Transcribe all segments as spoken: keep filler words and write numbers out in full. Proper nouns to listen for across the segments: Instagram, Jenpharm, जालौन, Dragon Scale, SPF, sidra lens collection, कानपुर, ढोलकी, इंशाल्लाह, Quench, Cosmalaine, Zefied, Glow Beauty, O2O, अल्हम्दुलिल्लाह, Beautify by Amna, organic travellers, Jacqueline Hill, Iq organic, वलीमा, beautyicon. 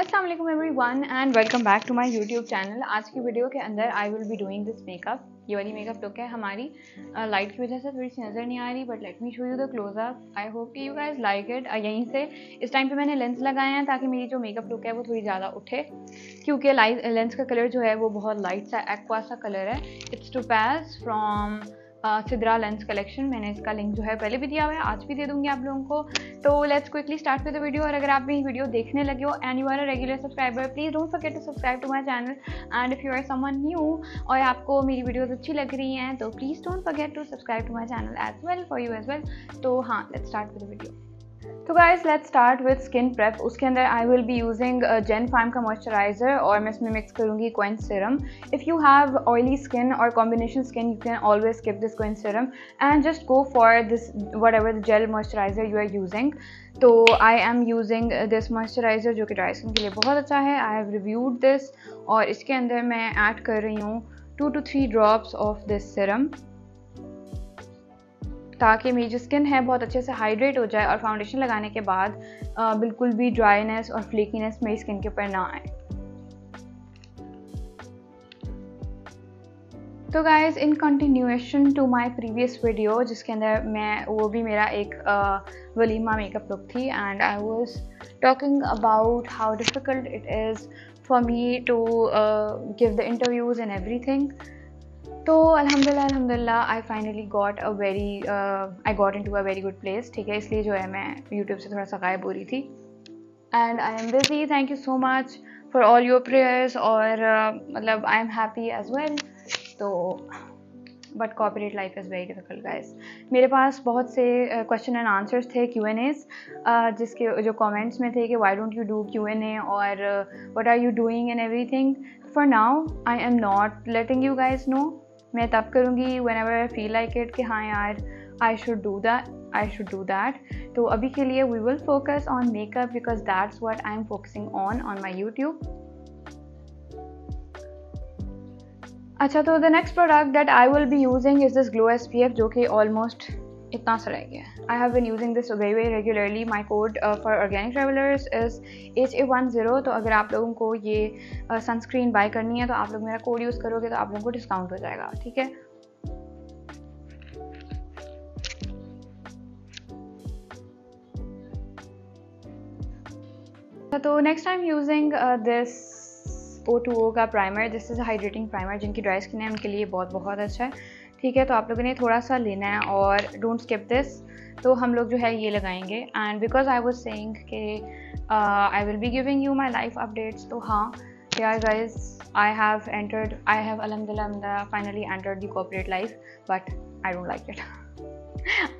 अस्सलाम वालेकुम everyone and welcome back to my YouTube channel. आज की वीडियो के अंदर I will be doing this makeup. ये वाली मेकअप लुक है। हमारी लाइट uh, की वजह से थोड़ी सी नज़र नहीं आ रही, but let me show you the closeup. I hope कि यू गाइज लाइक इट। यहीं से इस टाइम पे मैंने लेंस लगाए हैं ताकि मेरी जो मेकअप लुक है वो थोड़ी ज़्यादा उठे, क्योंकि लेंस का कलर जो है वो बहुत लाइट सा एक्वा सा कलर है। It's topaz from Sidra lens collection. मैंने इसका लिंक जो है पहले भी दिया हुआ है, आज भी दे दूंगी आप लोगों को। तो let's quickly start with the video. और अगर आप मेरी वीडियो देखने लगे हो and you are a regular subscriber, please don't forget to subscribe to my channel. And if you are someone new और आपको मेरी वीडियोज़ अच्छी लग रही हैं तो please don't forget to subscribe to my channel as well for you as well. तो हाँ, let's start with the video. तो guys let's start with skin prep. उसके अंदर आई विल बी यूजिंग जेनफॉर्म का मॉइस्चराइज़र और मैं इसमें मिक्स करूँगी quench serum. If you have oily skin और combination skin, you can always skip this quench serum and just go for this whatever the gel moisturiser you are using. तो I am using this moisturiser जो कि dry skin के लिए बहुत अच्छा है। I have reviewed this. और इसके अंदर मैं ऐड कर रही हूँ two to three drops of this serum ताकि मेरी जो स्किन है बहुत अच्छे से हाइड्रेट हो जाए और फाउंडेशन लगाने के बाद आ, बिल्कुल भी ड्राइनेस और फ्लेकीनेस मेरी स्किन के ऊपर ना आए। तो guys in continuation to my previous video जिसके अंदर मैं वो भी मेरा एक uh, वलीमा मेकअप लुक थी and I was talking about how difficult it is for me to give the interviews and everything. तो अल्हम्दुलिल्लाह अल्हम्दुलिल्लाह I finally got a very I got into a very good place. ठीक है, इसलिए जो है मैं यूट्यूब से थोड़ा सा गायब हो रही थी and I am busy. Thank you so much for all your prayers. और uh, मतलब I am happy as well. तो but corporate life is very difficult guys. मेरे पास बहुत से क्वेश्चन एंड आंसर्स थे, क्यू एन एज, जिसके जो कॉमेंट्स में थे कि why don't you do Q N A और what are you doing and everything. For now I am not letting you guys know. मैं तब करूँगी whenever I feel like it कि हाँ यार I should do that I should do that. तो अभी के लिए we will focus on makeup because that's what I am focusing on on my YouTube. अच्छा, तो the next product that I will be using is this glow S P F जो कि almost इतना सा रह गया। I have been using this very very regularly. My code for organic travellers is H A one zero. तो अगर आप लोगों को ये सनस्क्रीन uh, बाय करनी है तो आप लोग मेरा कोड यूज़ करोगे तो आप लोगों को डिस्काउंट हो जाएगा। ठीक है, तो next I am using this O two O का primer. This is hydrating primer. जिनकी ड्राई स्किन है उनके लिए बहुत बहुत अच्छा है। ठीक है, तो आप लोगों ने थोड़ा सा लेना है और डोंट स्किप दिस। तो हम लोग जो है ये लगाएंगे and because I was saying कि I will be giving you my life updates. तो हाँ यार guys, I have entered I have अल्हम्दुलिल्लाह finally entered the corporate life, but I don't like it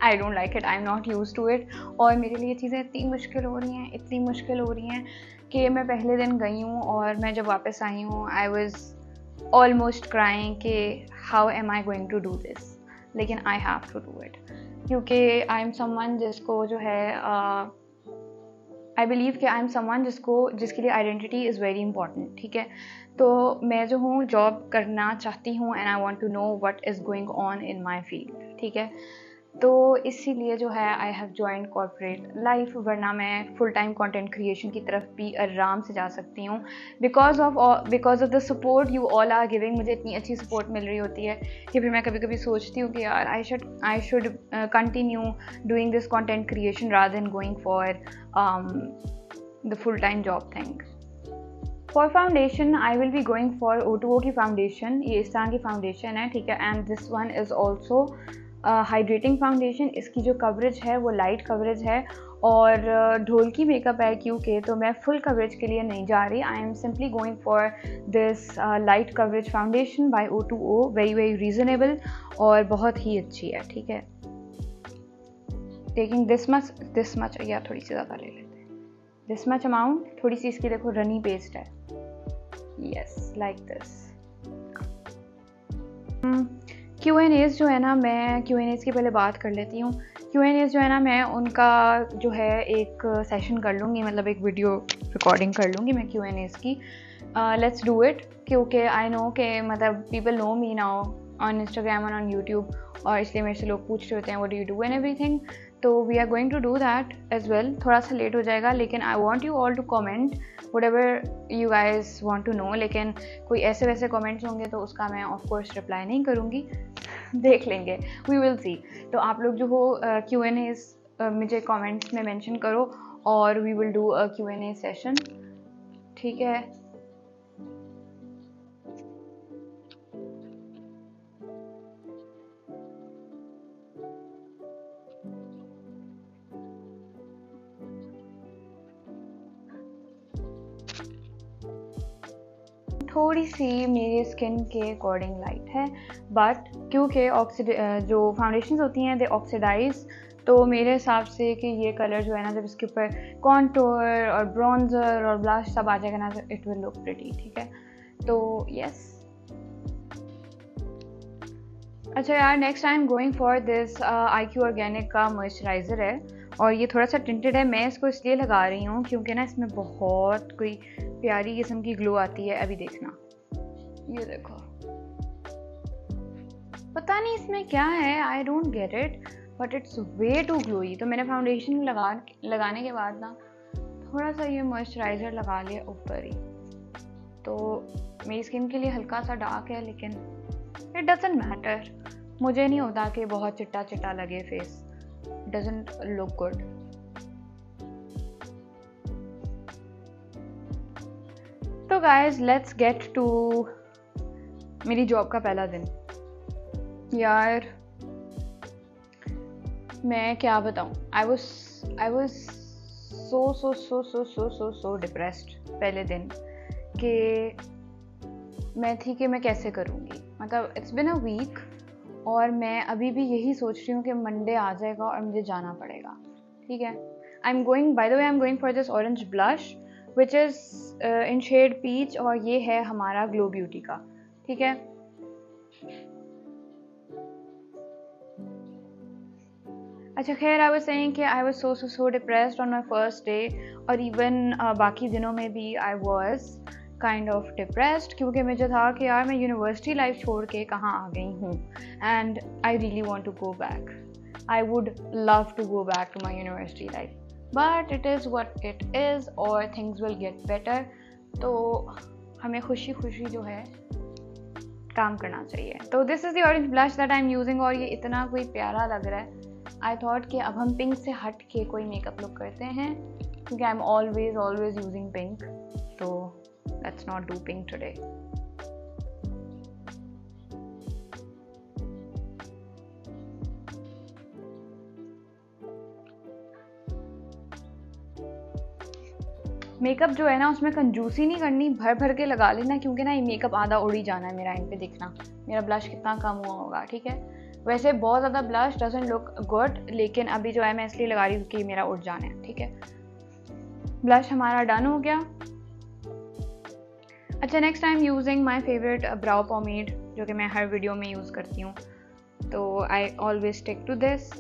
I don't like it I am not used to it. और मेरे लिए चीज़ें इतनी मुश्किल हो रही हैं इतनी मुश्किल हो रही हैं कि मैं पहले दिन गई हूँ और मैं जब वापस आई हूँ आई वाज ऑलमोस्ट क्राइंग कि how am I going to do this, लेकिन I have to do it क्योंकि आई एम समवन जिसको जो है आई बिलीव कि आई एम समवन जिसको जिसके लिए आइडेंटिटी इज़ वेरी इंपॉर्टेंट। ठीक है, तो मैं जो हूँ जॉब करना चाहती हूँ and I want to know what is going on in my field. ठीक है, तो इसीलिए जो है I have joined corporate life, वरना मैं फुल टाइम कंटेंट क्रिएशन की तरफ भी आराम से जा सकती हूँ because of because of the support you all are giving. मुझे इतनी अच्छी सपोर्ट मिल रही होती है कि फिर मैं कभी कभी सोचती हूँ कि यार I should I should continue doing this content creation rather than going for the full time job thing. For foundation I will be going for O two O की फाउंडेशन। ये इस तरह की फाउंडेशन है। ठीक है, and this one is also hydrating foundation. इसकी जो कवरेज है वो लाइट कवरेज है और ढोल की मेकअप है क्योंकि, तो मैं फुल कवरेज के लिए नहीं जा रही। I am simply going for this light coverage foundation by O two O. Very very reasonable और बहुत ही अच्छी है। ठीक है, taking this much this much या थोड़ी सी ज़्यादा ले लेते हैं दिस मच अमाउंट। थोड़ी सी इसकी देखो रनी पेस्ट है। Yes, like this. Q n As जो है ना, मैं क्यू एन एज़ की पहले बात कर लेती हूँ। क्यू एन एज़ जो है ना, मैं उनका जो है एक सेशन कर लूँगी, मतलब एक वीडियो रिकॉर्डिंग कर लूँगी मैं क्यू एन एज़ की। लेट्स डू इट क्योंकि आई नो के मतलब people know me now on Instagram and on YouTube और इसलिए मेरे से लोग पूछ रहे होते हैं what do you do and everything. तो we are going to do that as well. थोड़ा सा लेट हो जाएगा लेकिन I want you all to comment whatever you guys want to know. लेकिन कोई ऐसे वैसे कॉमेंट्स होंगे तो उसका मैं ऑफकोर्स रिप्लाई नहीं करूँगी. देख लेंगे, वी विल सी. तो आप लोग जो हो क्यू एन एज मुझे कॉमेंट्स में मैंशन करो और we will do a Q N A session. ठीक है, थोड़ी सी मेरी स्किन के अकॉर्डिंग लाइट है बट क्योंकि ऑक्सीड जो फाउंडेशंस होती हैं दे ऑक्सीडाइज, तो मेरे हिसाब से कि ये कलर जो है ना जब इसके ऊपर कॉन्टोर और ब्रॉन्जर और ब्लश सब आ जाएगा ना तो इट विल लुक प्रिटी. ठीक है, तो यस. अच्छा यार, next I am going for this I Q organic का मॉइस्चराइज़र है और ये थोड़ा सा टिंटेड है. मैं इसको इसलिए लगा रही हूँ क्योंकि ना इसमें बहुत कोई प्यारी किस्म की ग्लो आती है. अभी देखना, ये देखो, पता नहीं इसमें क्या है, I don't get it but it's way too glowy. तो मैंने फाउंडेशन लगा लगाने के बाद ना थोड़ा सा ये मॉइस्चराइज़र लगा लिया ऊपर ही. तो मेरी स्किन के लिए हल्का सा डार्क है लेकिन इट डजंट मैटर. मुझे नहीं होता कि बहुत चिट्टा चिट्टा लगे फेस, डजंट लुक गुड. तो गाइज लेट्स गेट टू मेरी जॉब का पहला दिन. यार मैं क्या बताऊँ, I was I was so so so so so so so depressed पहले दिन कि मैं थी कि मैं कैसे करूँगी. मतलब इट्स बिन अ वीक और मैं अभी भी यही सोच रही हूँ कि मंडे आ जाएगा और मुझे जाना पड़ेगा. ठीक है, I am going, by the way I am going for this orange blush which is in shade peach और ये है हमारा ग्लो ब्यूटी का. ठीक है, अच्छा खैर आई वाज सेइंग कि I was so so so depressed on my first day और इवन बाकी दिनों में भी I was kind of depressed क्योंकि मुझे था कि यार मैं यूनिवर्सिटी लाइफ छोड़ के कहाँ आ गई हूँ and I really want to go back. I would love to go back to my university life but it is what it is और थिंग्स विल गेट बेटर. तो हमें खुशी खुशी जो है काम करना चाहिए. तो this is the orange blush that I am using और ये इतना कोई प्यारा लग रहा है. आई थॉट कि अब हम पिंक से हट के कोई मेकअप लुक करते हैं क्योंकि I am always always using pink. तो let's not do pink today. Makeup जो है ना उसमें कंजूसी नहीं करनी, भर भर के लगा लेना क्योंकि ना ये मेकअप आधा उड़ी जाना है मेरा. इन पे देखना मेरा ब्लश कितना कम हुआ होगा. ठीक है, वैसे बहुत ज़्यादा ब्लश डजंट लुक गुड लेकिन अभी जो है मैं इसलिए लगा रही हूँ कि मेरा उठ जाना है. ठीक है, ब्लश हमारा डन हो गया. अच्छा next I am using my favourite brow pomade जो कि मैं हर वीडियो में यूज़ करती हूँ. तो I always stick to this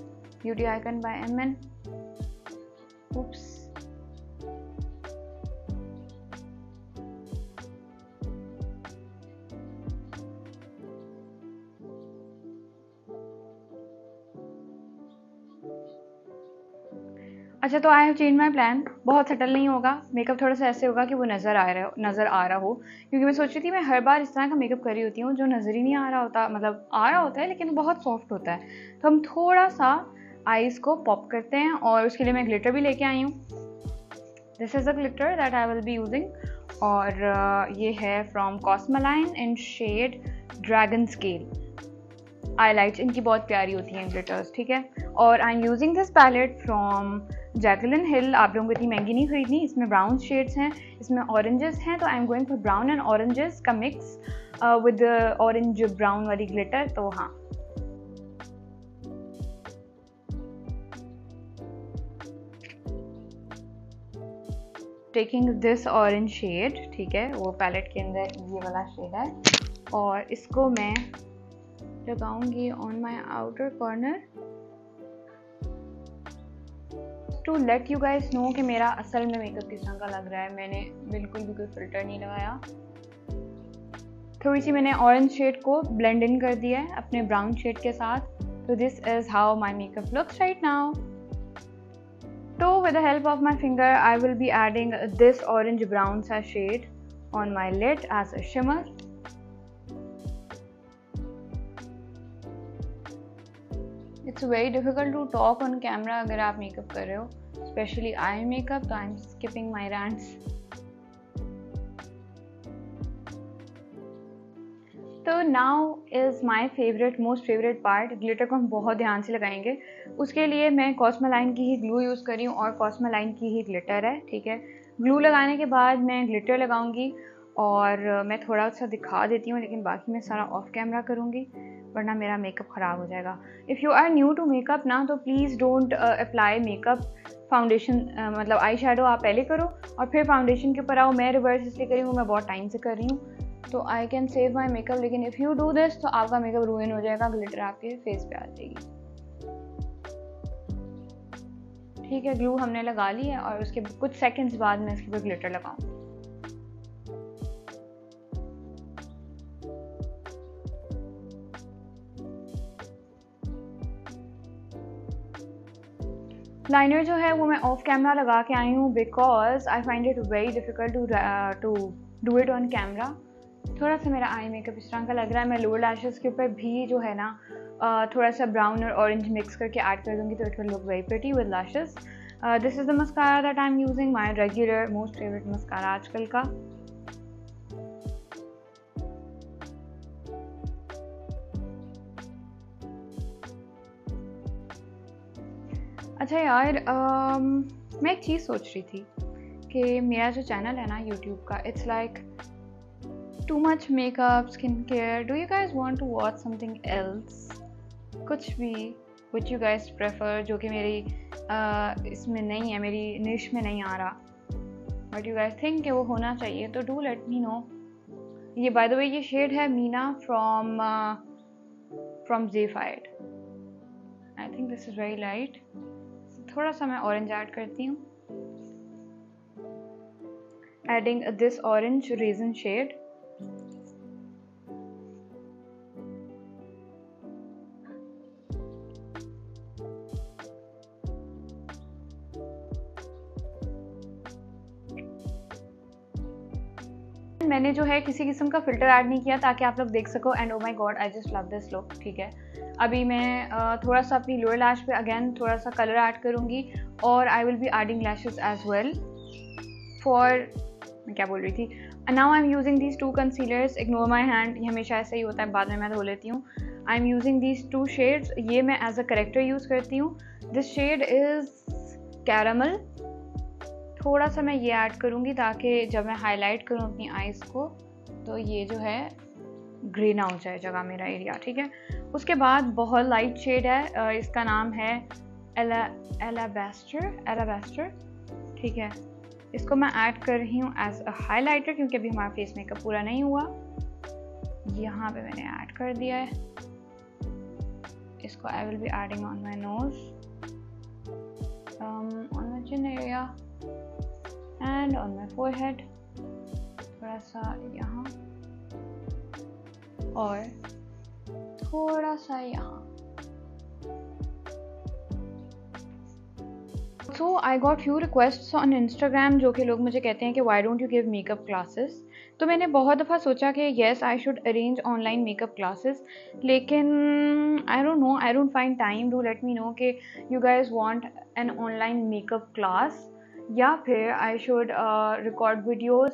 beauty icon by MN. Oops, अच्छा तो I have change my plan. बहुत सटल नहीं होगा मेकअप, थोड़ा सा ऐसे होगा कि वो नज़र आ रहा हो नज़र आ रहा हो क्योंकि मैं सोच रही थी मैं हर बार इस तरह का मेकअप कर रही होती हूँ जो नज़र ही नहीं आ रहा होता. मतलब आ रहा होता है लेकिन बहुत सॉफ्ट होता है. तो हम थोड़ा सा आईज़ को पॉप करते हैं और उसके लिए मैं ग्लिटर भी लेके आई हूँ. This is the glitter that I will be using और ये है from Cosmaline in shade dragon scale. Eye lights इनकी बहुत प्यारी होती हैं ग्लिटर्स. ठीक है, और I am using this palette from Jaclyn Hill. आप लोगों को इतनी महंगी नहीं खरीदनी. इसमें ब्राउन शेड्स हैं, इसमें ऑरेंजेस हैं, तो I am going for brown and oranges का मिक्स विद ऑरेंज ब्राउन वाली ग्लिटर. तो हाँ, टेकिंग दिस ऑरेंज शेड. ठीक है, वो पैलेट के अंदर ये वाला शेड है और इसको मैं लगाऊंगी on my outer corner to let you guys know कि मेरा असल में मेकअप किस तरह का लग रहा है. मैंने बिल्कुल भी कोई फिल्टर नहीं लगाया. थोड़ी सी मैंने ऑरेंज शेड को ब्लेंड इन कर दिया है अपने ब्राउन शेड के साथ. तो this is how my makeup looks right now. So with the help of my finger, I will be adding this orange brown shade on my lid as a shimmer. It's very difficult to talk on camera अगर आप makeup कर रहे हो, especially eye makeup, so I'm skipping my rants. तो now is my favorite, most favorite part. Glitter को हम बहुत ध्यान से लगाएंगे. उसके लिए मैं कॉस्मालाइन की ही ग्लू यूज़ कर रही हूँ और कॉस्मालाइन की ही ग्लिटर है, ठीक है. ग्लू लगाने के बाद मैं ग्लिटर लगाऊंगी और मैं थोड़ा सा दिखा देती हूँ, लेकिन बाकी मैं सारा ऑफ कैमरा करूँगी वरना मेरा मेकअप ख़राब हो जाएगा. If you are new to makeup ना, तो please don't apply makeup foundation, मतलब आई शेडो आप पहले करो और फिर फाउंडेशन के ऊपर आओ. मैं रिवर्स इसलिए कर रही हूँ, मैं बहुत टाइम से कर रही हूँ, तो I can save my makeup. लेकिन इफ़ यू डू दिस तो आपका मेकअप रुइन हो जाएगा, ग्लिटर आपके फेस पे आ जाएगी. ठीक है, ग्लू हमने लगा ली है और उसके कुछ सेकंड्स बाद मैं इसके ऊपर ग्लिटर लगाऊंगी. लाइनर जो है वो मैं ऑफ कैमरा लगा के आई हूँ because I find it very difficult to to do it on camera. थोड़ा सा मेरा आई मेकअप इस तरह का लग रहा है. मैं लोअर लैशेस के ऊपर भी जो है ना Uh, थोड़ा सा ब्राउन और ऑरेंज मिक्स करके ऐड कर दूँगी, तो it will look very pretty with lashes. This is the mascara that I am using, my regular most favourite mascara आजकल का. अच्छा यार, uh, मैं एक चीज़ सोच रही थी कि मेरा जो चैनल है ना यूट्यूब का, it's like too much makeup, skin care. Do you guys want to watch something else? कुछ भी which you guys prefer, जो कि मेरी uh, इसमें नहीं है, मेरी निश में नहीं आ रहा, बट यू गाइज थिंक कि वो होना चाहिए, तो डू लेट मी नो. ये बाय द वे ये शेड है मीना फ्रॉम फ्रॉम ज़ेफाइड. I think this is very light. थोड़ा सा मैं ऑरेंज ऐड करती हूँ, adding this orange raisin shade. मैंने जो है किसी किस्म का फिल्टर ऐड नहीं किया ताकि आप लोग देख सको. And oh my God, I just love this look. ठीक है, अभी मैं थोड़ा सा अपनी लोअर लैश पे अगेन थोड़ा सा कलर ऐड करूँगी और I will be adding lashes as well for, मैं क्या बोल रही थी, now I am using these two concealers. Ignore my hand, ये हमेशा ऐसा ही होता है, बाद में मैं धो लेती हूँ. I am using these two shades, ये मैं एज अ करेक्टर यूज़ करती हूँ. This shade is caramel. थोड़ा सा मैं ये ऐड करूँगी ताकि जब मैं हाईलाइट करूँ अपनी आइज़ को तो ये जो है ग्रे ना हो जाए जगह मेरा एरिया, ठीक है. उसके बाद बहुत लाइट शेड है, इसका नाम है एला एलाबेस्टर एलाबेस्टर ठीक है. इसको मैं ऐड कर रही हूँ एज अ हाईलाइटर क्योंकि अभी हमारा फेस मेकअप पूरा नहीं हुआ. यहाँ पे मैंने ऐड कर दिया है इसको. I will be adding on my nose, on my chin area and on my forehead, थोड़ा सा यहाँ और थोड़ा सा यहाँ. So I got few requests on Instagram जो कि लोग मुझे कहते हैं कि why don't you give makeup classes. तो मैंने बहुत दफ़ा सोचा कि yes I should arrange online makeup classes, लेकिन I don't know, I don't find time. Do let me know कि you guys want an online makeup class या फिर आई शुड रिकॉर्ड वीडियोज़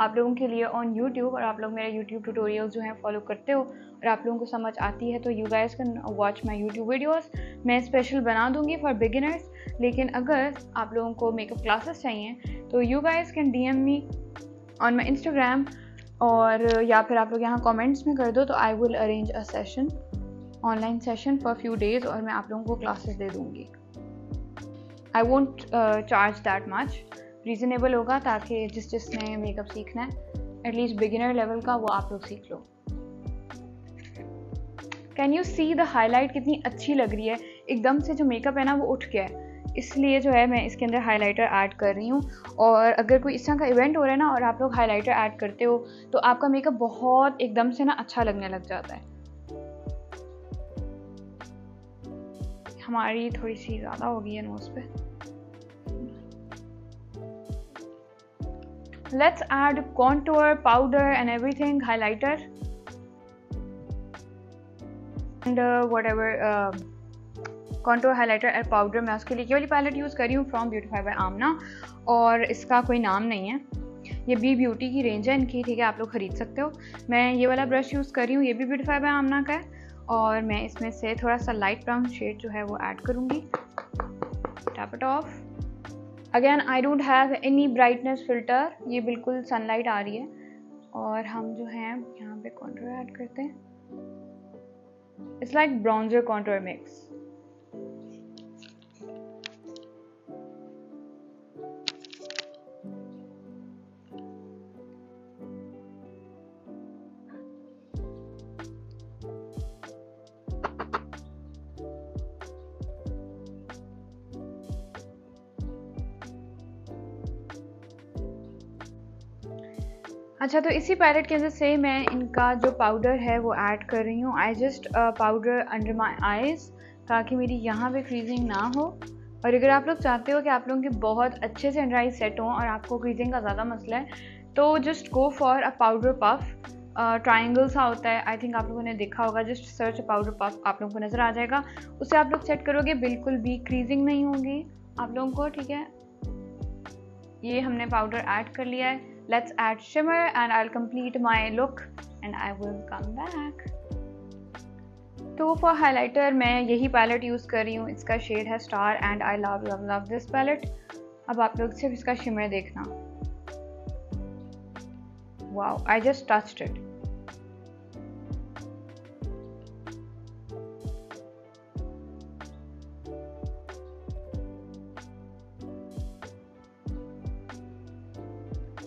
आप लोगों के लिए ऑन यूट्यूब, और आप लोग मेरे यूट्यूब ट्यूटोरियल्स जो हैं फॉलो करते हो और आप लोगों को समझ आती है तो you guys can watch my YouTube videos. मैं स्पेशल बना दूंगी फॉर बिगिनर्स, लेकिन अगर आप लोगों को मेकअप क्लासेस चाहिए तो you guys can D M me on my Instagram, और या फिर आप लोग यहाँ कॉमेंट्स में कर दो तो I will arrange a session, online session for few days, और मैं आप लोगों को क्लासेस दे दूँगी. I won't charge that much, reasonable होगा ताकि जिस जिसने मेकअप सीखना है एटलीस्ट बिगिनर लेवल का वो आप लोग सीख लो. Can you see the highlight कितनी अच्छी लग रही है? एकदम से जो मेकअप है ना वो उठ गया है, इसलिए जो है मैं इसके अंदर हाईलाइटर ऐड कर रही हूँ. और अगर कोई इस तरह का इवेंट हो रहा है ना और आप लोग हाईलाइटर ऐड करते हो तो आपका मेकअप बहुत एकदम से ना अच्छा लगने लग जाता है. हमारी थोड़ी सी ज़्यादा हो गई है नोज़ पे. let's add contour, powder and everything, highlighter and uh, whatever uh, contour, highlighter and powder. मैं उसके लिए ये वाली palette use कर रही हूँ from Beautify by Amna और इसका कोई नाम नहीं है, ये बी ब्यूटी की रेंज है इनकी, ठीक है, आप लोग ख़रीद सकते हो। मैं ये वाला ब्रश यूज़ कर रही हूँ, ये भी Beautify by Amna का है और मैं इसमें से थोड़ा सा लाइट ब्राउन शेड जो है वो ऐड करूँगी। Tap it off. Again I don't have any brightness filter, ये बिल्कुल सनलाइट आ रही है और हम जो है यहाँ पे कॉन्टूर ऐड करते हैं। It's like bronzer contour mix. अच्छा, तो इसी पैलेट के अंदर से मैं इनका जो पाउडर है वो ऐड कर रही हूँ। I just powder under my eyes ताकि मेरी यहाँ पे क्रीजिंग ना हो। और अगर आप लोग चाहते हो कि आप लोगों के बहुत अच्छे से अंडर आई सेट हों और आपको क्रीजिंग का ज़्यादा मसला है तो just go for a powder puff. Triangle सा होता है, आई थिंक आप लोगों ने देखा होगा, जस्ट सर्च पाउडर पफ, आप लोगों को नज़र आ जाएगा। उससे आप लोग सेट करोगे, बिल्कुल भी क्रीजिंग नहीं होगी आप लोगों को, ठीक है। ये हमने पाउडर ऐड कर लिया है। Let's add shimmer and I'll complete my look and I will come back. तो for highlighter मैं यही palette use कर रही हूँ, इसका shade है star and I love love love this palette. अब आप लोग सिर्फ इसका shimmer देखना। Wow, I just touched it.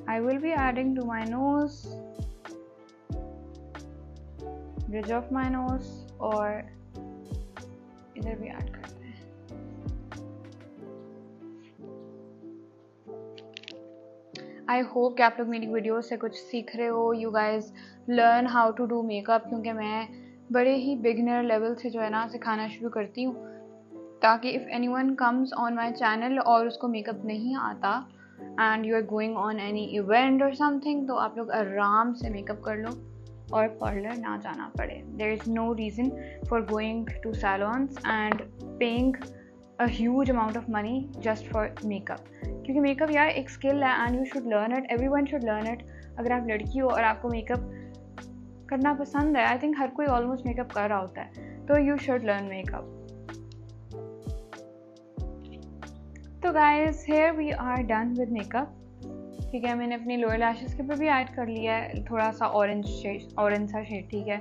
I will be adding to my nose, bridge of my nose, और इधर भी add करते हैं। I hope कि आप लोग मेरी वीडियो से कुछ सीख रहे हो। You guys learn how to do makeup, क्योंकि मैं बड़े ही beginner level से जो है ना सिखाना शुरू करती हूँ, ताकि if anyone comes on my channel और उसको makeup नहीं आता and you are going on any event or something, तो आप लोग आराम से मेकअप कर लो और पार्लर ना जाना पड़े। There is no reason for going to salons and paying a huge amount of money just for makeup, क्योंकि मेकअप यार एक स्किल है and you should learn it, everyone should learn it। अगर आप लड़की हो और आपको मेकअप करना पसंद है, आई थिंक हर कोई ऑलमोस्ट मेकअप कर रहा होता है, तो you should learn makeup। तो guys here we are done with makeup, ठीक है। मैंने अपनी लोअर लैशेस के ऊपर भी ऐड कर लिया है थोड़ा सा ऑरेंज शेड, ऑरेंज सा शेड, ठीक है।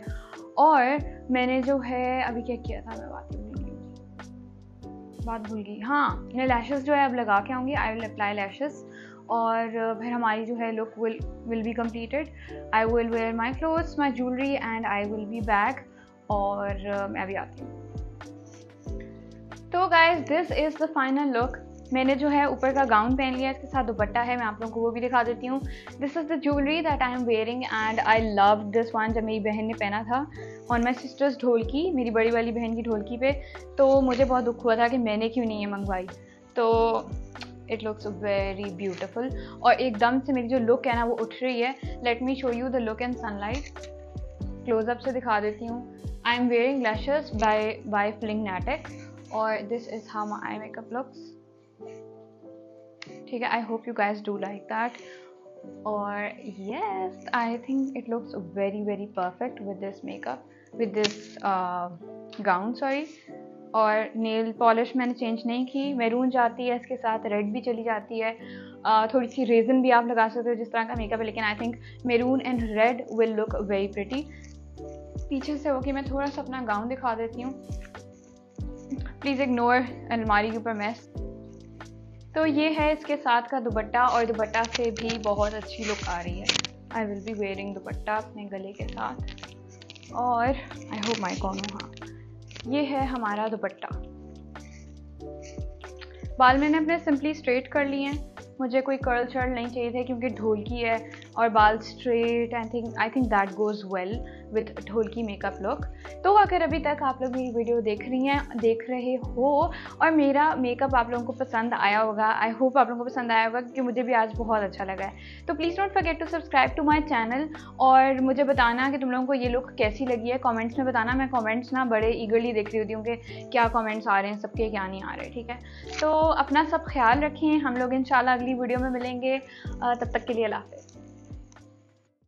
और मैंने जो है अभी क्या किया था, मैं बात भूल गई बात भूल गई हाँ, मैंने लैशेस जो है अब लगा के आऊँगी। आई विल अप्लाई लैशेस और फिर हमारी जो है look will will be completed. I will wear my clothes, my jewellery and I will be back. और uh, मैं अभी आती हूँ। तो guys this is the final look. मैंने जो है ऊपर का गाउन पहन लिया, इसके साथ दुपट्टा है, मैं आप लोगों को वो भी दिखा देती हूँ। This is the jewellery that I am wearing and I love this one. जब मेरी बहन ने पहना था ऑन माई सिस्टर्स ढोलकी, मेरी बड़ी वाली बहन की ढोलकी पे, तो मुझे बहुत दुख हुआ था कि मैंने क्यों नहीं ये मंगवाई। तो इट लुक्स वेरी ब्यूटिफुल। और एकदम से मेरी जो लुक है ना वो उठ रही है। Let me show you the look in sunlight, closeup से दिखा देती हूँ। I am wearing lashes by by flying नाटे और this is how my makeup looks, ठीक है। I hope you guys do like that और yes, I think it looks very very perfect with this makeup, with this gown, sorry. और nail polish मैंने change नहीं की, maroon जाती है इसके साथ, रेड भी चली जाती है, uh, थोड़ी सी रेजन भी आप लगा सकते हो जिस तरह का मेकअप है, लेकिन I think maroon and red will look very pretty. पीछे से होके मैं थोड़ा सा अपना गाउन दिखा देती हूँ, प्लीज़ इग्नोर अलमारी के ऊपर मैस। तो ये है इसके साथ का दुपट्टा और दुपट्टा से भी बहुत अच्छी लुक आ रही है। I will be wearing dupatta अपने गले के साथ और आई होप माई कॉर्नर। हाँ, ये है हमारा दुपट्टा। बाल मैंने अपने सिंपली स्ट्रेट कर लिए हैं मुझे कोई कर्ल शर्ल नहीं चाहिए थे क्योंकि ढोलकी है और बाल straight, I think I think that goes well with ढोलकी makeup look. तो अगर अभी तक आप लोग मेरी वीडियो देख रही हैं देख रहे हो और मेरा मेकअप आप लोगों को पसंद आया होगा, आई होप आप लोगों को पसंद आया होगा क्योंकि मुझे भी आज बहुत अच्छा लगा है। तो please don't forget to subscribe to my channel और मुझे बताना कि तुम लोगों को ये लुक कैसी लगी है, कॉमेंट्स में बताना। मैं कॉमेंट्स ना बड़े ईगरली देख रही होती हूँ कि क्या कॉमेंट्स आ रहे हैं सबके, क्या नहीं आ रहे। ठीक है, तो अपना सब ख्याल रखें, हम लोग इंशाल्लाह अगली वीडियो में मिलेंगे, तब तक के लिए अल्लाह हाफ़िज़।